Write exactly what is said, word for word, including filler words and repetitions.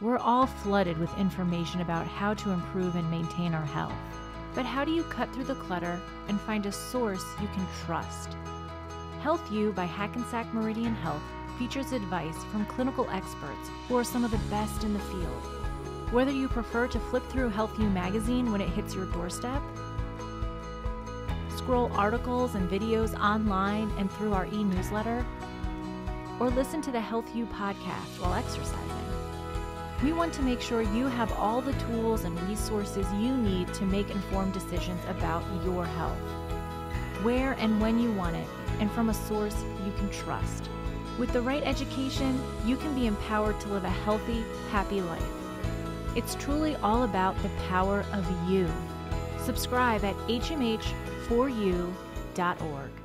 We're all flooded with information about how to improve and maintain our health. But how do you cut through the clutter and find a source you can trust? HealthU by Hackensack Meridian Health features advice from clinical experts who are some of the best in the field. Whether you prefer to flip through HealthU magazine when it hits your doorstep, scroll articles and videos online and through our e-newsletter, or listen to the HealthU podcast while exercising. We want to make sure you have all the tools and resources you need to make informed decisions about your health, where and when you want it, and from a source you can trust. With the right education, you can be empowered to live a healthy, happy life. It's truly all about the power of you. Subscribe at H M H for you dot org.